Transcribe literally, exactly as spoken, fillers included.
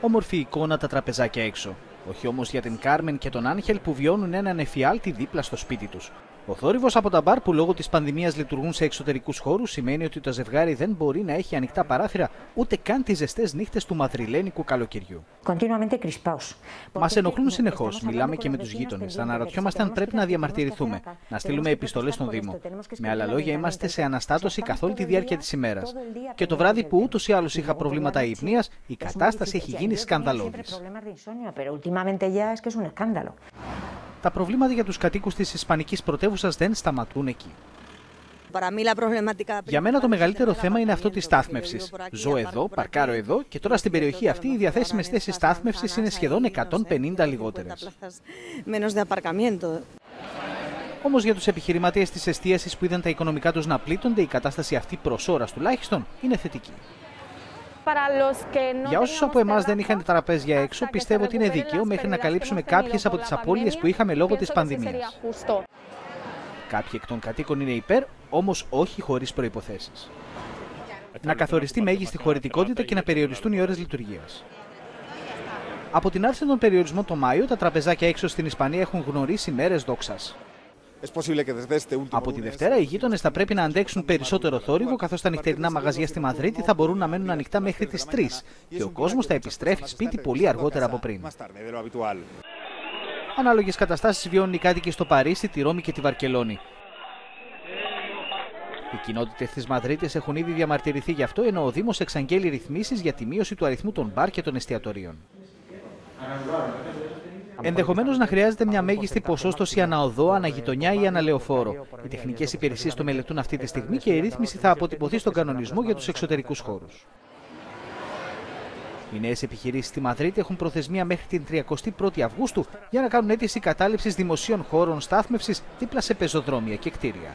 Όμορφη εικόνα τα τραπεζάκια έξω. Όχι όμως για την Κάρμεν και τον Άγχελ που βιώνουν έναν εφιάλτη δίπλα στο σπίτι τους. Ο θόρυβος από τα μπαρ που λόγω της πανδημίας λειτουργούν σε εξωτερικούς χώρους σημαίνει ότι το ζευγάρι δεν μπορεί να έχει ανοιχτά παράθυρα ούτε καν τις ζεστές νύχτες του μαδριλένικου καλοκαιριού. Μας ενοχλούν συνεχώς. Μιλάμε και με τους γείτονες. Αναρωτιόμαστε αν πρέπει να διαμαρτυρηθούμε, να στείλουμε επιστολές στον Δήμο. Με άλλα λόγια, είμαστε σε αναστάτωση καθ' όλη τη διάρκεια της ημέρας. Και το βράδυ που ούτως ή άλλως είχα προβλήματα αϊπνίας, η κατάσταση έχει γίνει σκανδαλώδης. Τα προβλήματα για τους κατοίκους της ισπανικής πρωτεύουσας δεν σταματούν εκεί. Για μένα το μεγαλύτερο θέμα είναι αυτό της στάθμευσης. Ζω εδώ, παρκάρω εδώ και τώρα στην περιοχή αυτή οι διαθέσιμες θέσεις στάθμευσης είναι σχεδόν εκατόν πενήντα λιγότερες. Όμως για τους επιχειρηματίες της εστίασης που είδαν τα οικονομικά τους να πλήττονται, η κατάσταση αυτή προς ώρας τουλάχιστον είναι θετική. Για όσους από εμάς δεν είχαν τραπέζια έξω, πιστεύω ότι είναι δίκαιο μέχρι να καλύψουμε κάποιες από τις απώλειες που είχαμε λόγω της πανδημίας. Κάποιοι εκ των κατοίκων είναι υπέρ, όμως όχι χωρίς προϋποθέσεις. Να καθοριστεί μέγιστη χωρητικότητα και να περιοριστούν οι ώρες λειτουργίας. Από την άρση των περιορισμών το Μάιο, τα τραπεζάκια έξω στην Ισπανία έχουν γνωρίσει μέρες δόξας. Από τη Δευτέρα, οι γείτονες θα πρέπει να αντέξουν περισσότερο θόρυβο, καθώς τα νυχτερινά μαγαζιά στη Μαδρίτη θα μπορούν να μένουν ανοιχτά μέχρι τις τρεις και ο κόσμος θα επιστρέφει σπίτι πολύ αργότερα από πριν. Ανάλογες καταστάσεις βιώνουν οι κάτοικοι στο Παρίσι, τη Ρώμη και τη Βαρκελόνη. Οι κοινότητες της Μαδρίτης έχουν ήδη διαμαρτυρηθεί γι' αυτό, ενώ ο Δήμος εξαγγέλει ρυθμίσεις για τη μείωση του αριθμού των μπαρ και των εστιατορίων. Ενδεχομένως να χρειάζεται μια μέγιστη ποσόστοση αναοδό, αναγειτονιά ή αναλεωφόρο. Οι τεχνικές υπηρεσίες το μελετούν αυτή τη στιγμή και η ρύθμιση θα αποτυπωθεί στον κανονισμό για τους εξωτερικούς χώρους. Οι νέες επιχειρήσεις στη Μαδρίτη έχουν προθεσμία μέχρι την τριάντα πρώτη Αυγούστου για να κάνουν αίτηση κατάληψης δημοσίων χώρων στάθμευσης δίπλα σε πεζοδρόμια και κτίρια.